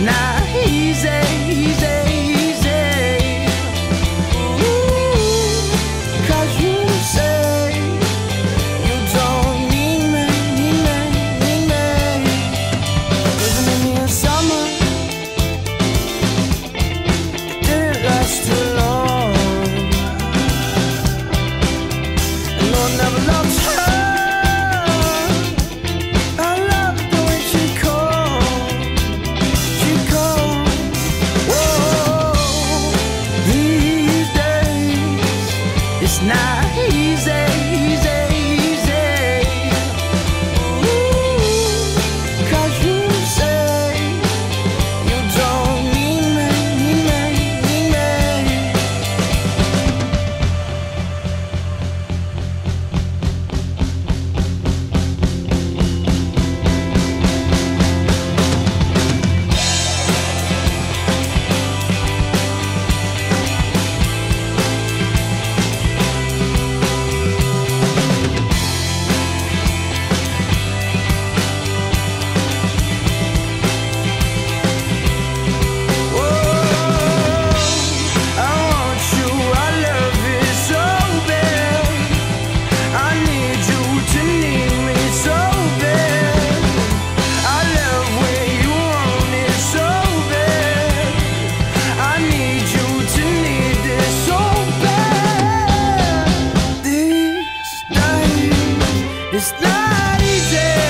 It's not easy, easy. Ooh, 'cause you say you don't need me. Living in your summer, didn't last too long. And no one never loves her. It's not easy, easy. Ooh, 'cause you say you don't It's not easy.